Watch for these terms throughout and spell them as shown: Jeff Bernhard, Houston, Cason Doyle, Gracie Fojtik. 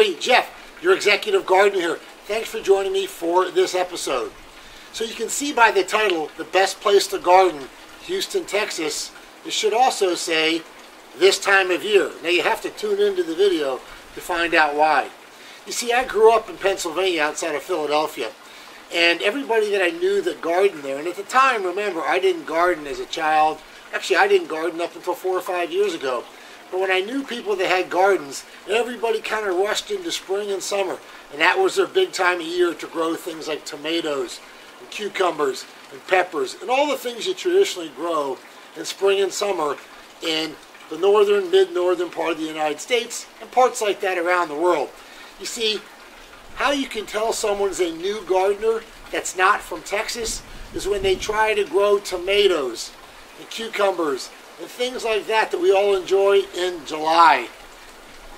everybody, Jeff, your executive gardener here. Thanks for joining me for this episode. So you can see by the title, The Best Place to Garden, Houston, Texas. It should also say, this time of year. Now you have to tune into the video to find out why. You see, I grew up in Pennsylvania outside of Philadelphia, and everybody that I knew that gardened there, and at the time, remember, I didn't garden as a child. Actually, I didn't garden up until 4 or 5 years ago. But when I knew people that had gardens, everybody kind of rushed into spring and summer, and that was their big time of year to grow things like tomatoes and cucumbers and peppers and all the things you traditionally grow in spring and summer in the northern, mid-northern part of the United States and parts like that around the world. You see, how you can tell someone's a new gardener that's not from Texas is when they try to grow tomatoes and cucumbers and things like that that we all enjoy in July.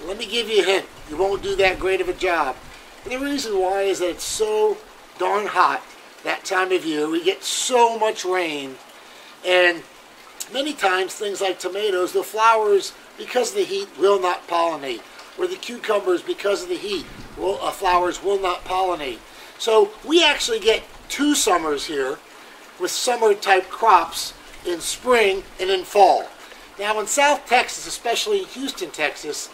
Let me give you a hint. You won't do that great of a job. And the reason why is that it's so darn hot that time of year. We get so much rain, and many times things like tomatoes, the flowers, because of the heat, will not pollinate. Or the cucumbers, because of the heat, flowers will not pollinate. So we actually get two summers here with summer-type crops in spring and in fall. Now in South Texas, especially Houston, Texas,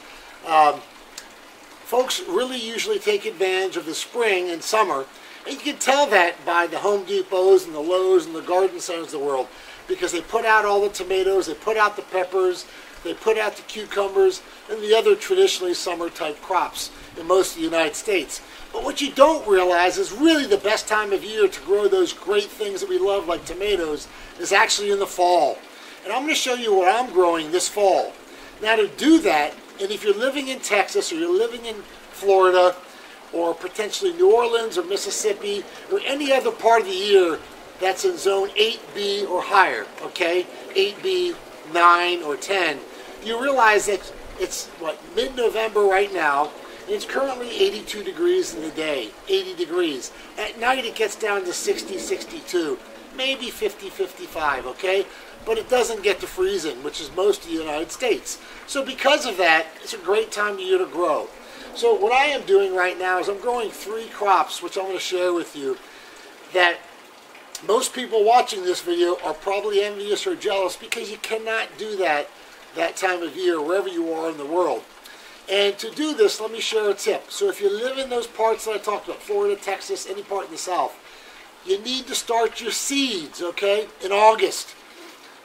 folks really usually take advantage of the spring and summer. And you can tell that by the Home Depots and the Lowe's and the garden centers of the world, because they put out all the tomatoes, they put out the peppers, they put out the cucumbers, and the other traditionally summer-type crops in most of the United States. But what you don't realize is really the best time of year to grow those great things that we love, like tomatoes, is actually in the fall. And I'm going to show you what I'm growing this fall. Now to do that, and if you're living in Texas or you're living in Florida or potentially New Orleans or Mississippi or any other part of the year that's in zone 8B or higher, okay, 8B, 9, or 10, you realize that it's, what, mid-November right now, and it's currently 82 degrees in the day, 80 degrees. At night it gets down to 60, 62, maybe 50, 55, okay? But it doesn't get to freezing, which is most of the United States. So because of that, it's a great time of year to grow. So what I am doing right now is I'm growing three crops, which I'm going to share with you, that most people watching this video are probably envious or jealous because you cannot do that time of year wherever you are in the world. And to do this, let me share a tip. So if you live in those parts that I talked about, Florida, Texas, any part in the South, you need to start your seeds, okay, in August.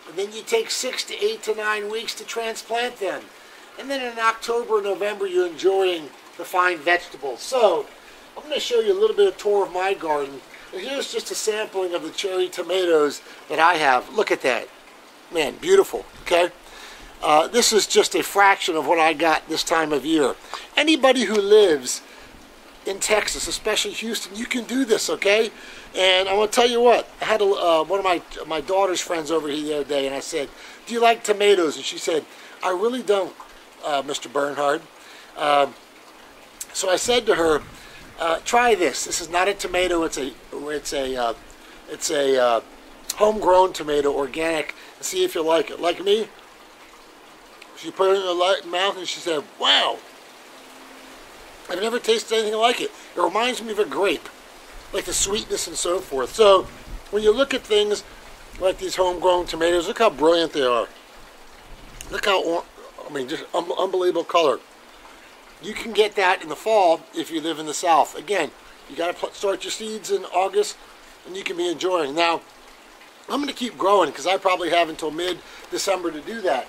And then you take 6 to 8 to 9 weeks to transplant them. And then in October and November, you're enjoying the fine vegetables. So I'm going to show you a little bit of tour of my garden. Here's just a sampling of the cherry tomatoes that I have. Look at that. Man, beautiful, okay? This is just a fraction of what I got this time of year. Anybody who lives in Texas, especially Houston, you can do this, okay? And I want to tell you what. I had one of my daughter's friends over here the other day, and I said, do you like tomatoes? And she said, I really don't, Mr. Bernhard. So I said to her, try this. This is not a tomato. It's a homegrown tomato, organic. See if you like it. Like me, she put it in her mouth and she said, "Wow! I've never tasted anything like it. It reminds me of a grape, like the sweetness and so forth." So, when you look at things like these homegrown tomatoes, look how brilliant they are. Look how, I mean, just unbelievable color. You can get that in the fall if you live in the South. Again, you got to start your seeds in August, and you can be enjoying. Now, I'm going to keep growing because I probably have until mid-December to do that.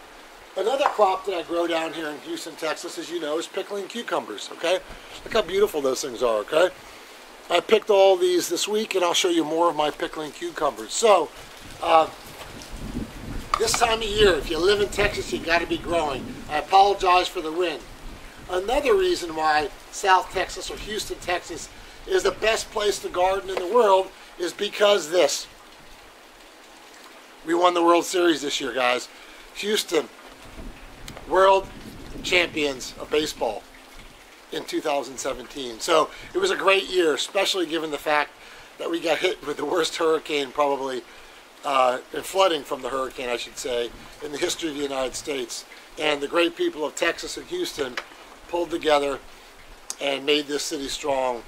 Another crop that I grow down here in Houston, Texas, as you know, is pickling cucumbers, okay? Look how beautiful those things are, okay? I picked all these this week, and I'll show you more of my pickling cucumbers. So, this time of year, if you live in Texas, you got to be growing. I apologize for the wind. Another reason why South Texas or Houston, Texas is the best place to garden in the world is because this. We won the World Series this year, guys. Houston, world champions of baseball in 2017. So it was a great year, especially given the fact that we got hit with the worst hurricane probably, and flooding from the hurricane, I should say, in the history of the United States. And the great people of Texas and Houston pulled together and made this city strong.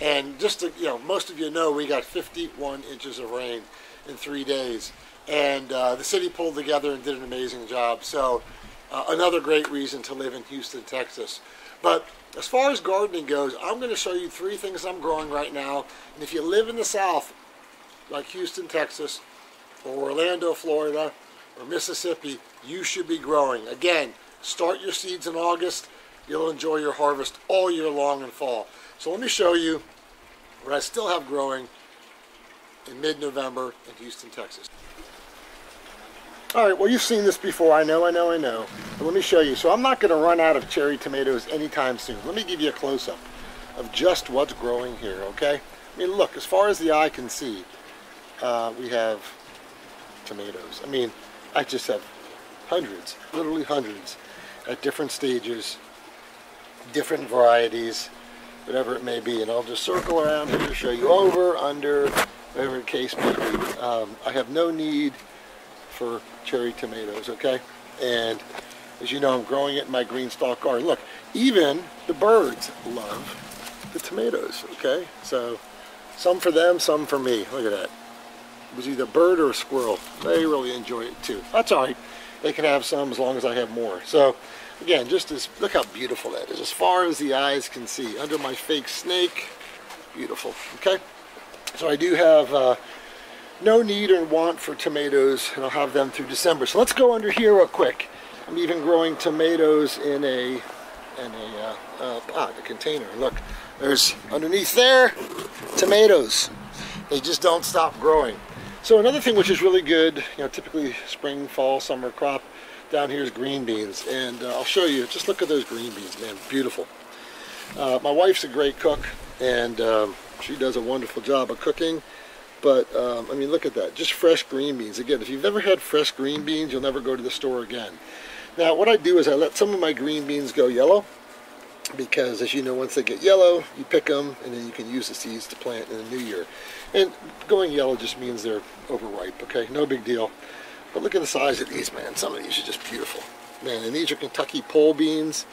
And just to, most of you know, we got 51 inches of rain in 3 days, and the city pulled together and did an amazing job. So another great reason to live in Houston, Texas. But as far as gardening goes, I'm going to show you 3 things I'm growing right now. And if you live in the South, like Houston, Texas, or Orlando, Florida, or Mississippi, you should be growing. Again, start your seeds in August. You'll enjoy your harvest all year long in fall. So let me show you what I still have growing in mid-November in Houston, Texas. All right, well, you've seen this before. I know. But let me show you. So I'm not going to run out of cherry tomatoes anytime soon. Let me give you a close-up of just what's growing here, okay? I mean, look, as far as the eye can see, we have tomatoes. I mean, I just have hundreds, literally hundreds, at different stages, different varieties, whatever it may be. And I'll just circle around here to show you over, under, whatever the case may be. I have no need for cherry tomatoes, okay? And as you know, I'm growing it in my green stalk garden. Look, even the birds love the tomatoes, okay? So some for them, some for me. Look at that. It was either a bird or a squirrel. They really enjoy it too. That's all right. They can have some as long as I have more. So again, just as, look how beautiful that is. As far as the eyes can see, under my fake snake, beautiful, okay? So I do have no need or want for tomatoes, and I'll have them through December. So let's go under here real quick. I'm even growing tomatoes in a container. Look, there's underneath there, tomatoes. They just don't stop growing. So another thing which is really good, typically spring, fall, summer crop, down here is green beans. And I'll show you, just look at those green beans, man, beautiful. My wife's a great cook, and she does a wonderful job of cooking. But, I mean, look at that, just fresh green beans. Again, if you've never had fresh green beans, you'll never go to the store again. Now, what I do is I let some of my green beans go yellow, because as you know, once they get yellow, you pick them, and then you can use the seeds to plant in the new year. And going yellow just means they're overripe, okay? No big deal. But look at the size of these, man. Some of these are just beautiful. Man, and these are Kentucky pole beans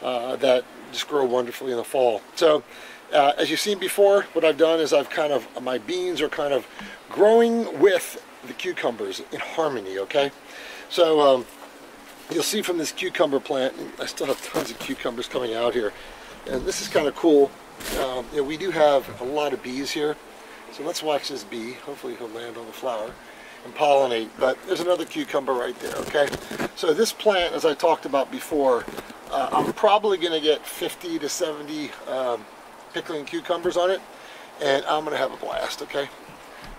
that just grow wonderfully in the fall. So, as you've seen before, what I've done is I've kind of, my beans are kind of growing with the cucumbers in harmony, okay? So, you'll see from this cucumber plant, and I still have tons of cucumbers coming out here, and this is kind of cool. We do have a lot of bees here, so let's watch this bee. Hopefully he'll land on the flower and pollinate, but there's another cucumber right there, okay? So this plant, as I talked about before, I'm probably going to get 50 to 70 pickling cucumbers on it, and I'm going to have a blast, okay?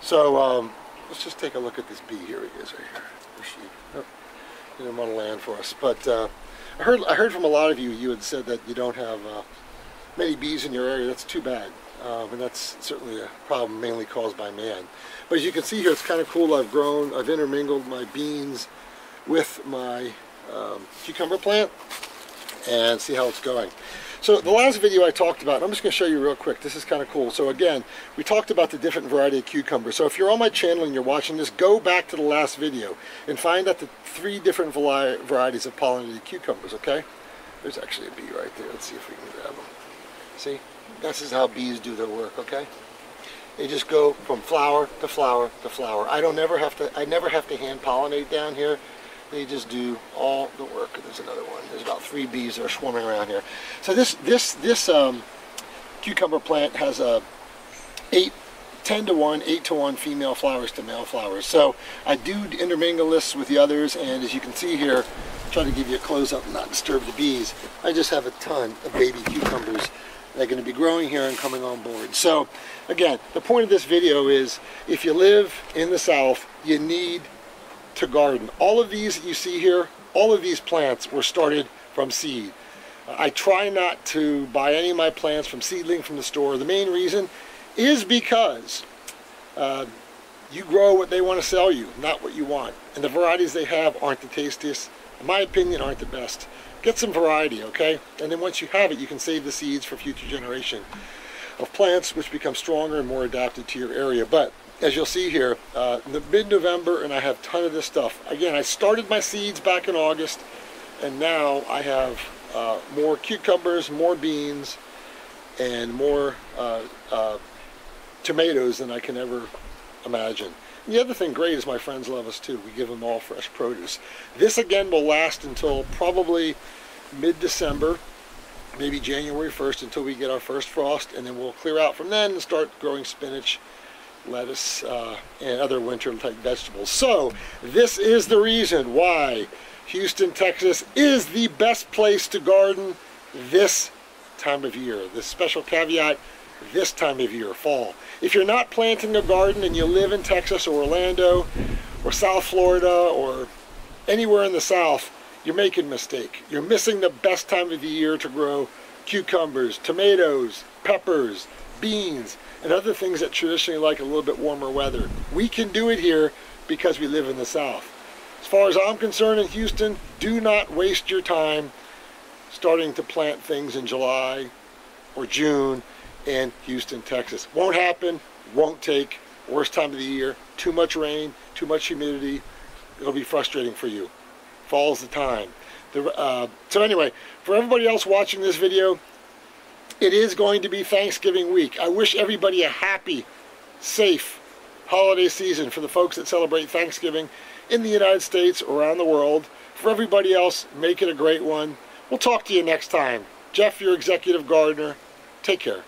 So let's just take a look at this bee. Here he is right here. Where's she? Oh. He didn't want to land for us, but I heard from a lot of you, you had said that you don't have many bees in your area. That's too bad, and that's certainly a problem mainly caused by man. But as you can see here, it's kind of cool. I've intermingled my beans with my cucumber plant, and see how it's going. So the last video I talked about, I'm just going to show you real quick. This is kind of cool. So again, we talked about the different variety of cucumbers. So if you're on my channel and you're watching this, go back to the last video and find out the 3 different varieties of pollinated cucumbers, okay? There's actually a bee right there. Let's see if we can grab them. See? This is how bees do their work, okay? They just go from flower to flower to flower. I never have to hand pollinate down here. They just do all the work. There's another one. There's about 3 bees that are swarming around here. So this cucumber plant has a 10 to 1 female flowers to male flowers. So I do intermingle this with the others, and as you can see here, try to give you a close up and not disturb the bees. I just have a ton of baby cucumbers that are going to be growing here and coming on board. So again, the point of this video is if you live in the South, you need to garden. All of these that you see here, all of these plants were started from seed. I try not to buy any of my plants from seedling from the store. The main reason is because you grow what they want to sell you, not what you want. And the varieties they have aren't the tastiest, in my opinion, aren't the best. Get some variety, okay? And then once you have it, you can save the seeds for future generation of plants, which become stronger and more adapted to your area. But as you'll see here, the mid-November, and I have a ton of this stuff. Again, I started my seeds back in August, and now I have more cucumbers, more beans, and more tomatoes than I can ever imagine. And the other thing great is my friends love us too. We give them all fresh produce. This again will last until probably mid-December, maybe January 1st, until we get our first frost, and then we'll clear out from then and start growing spinach, lettuce, and other winter type vegetables. So this is the reason why Houston, Texas is the best place to garden this time of year. This special caveat, this time of year, fall. If you're not planting a garden and you live in Texas or Orlando or South Florida or anywhere in the South, you're making a mistake. You're missing the best time of the year to grow cucumbers, tomatoes, peppers, beans, and other things that traditionally like a little bit warmer weather. We can do it here because we live in the South. As far as I'm concerned in Houston, do not waste your time starting to plant things in July or June in Houston, Texas. Won't happen, won't take, worst time of the year, too much rain, too much humidity, it'll be frustrating for you. Fall's the time. So anyway, for everybody else watching this video, it is going to be Thanksgiving week. I wish everybody a happy, safe holiday season for the folks that celebrate Thanksgiving in the United States or around the world. For everybody else, make it a great one. We'll talk to you next time. Jeff, your executive gardener. Take care.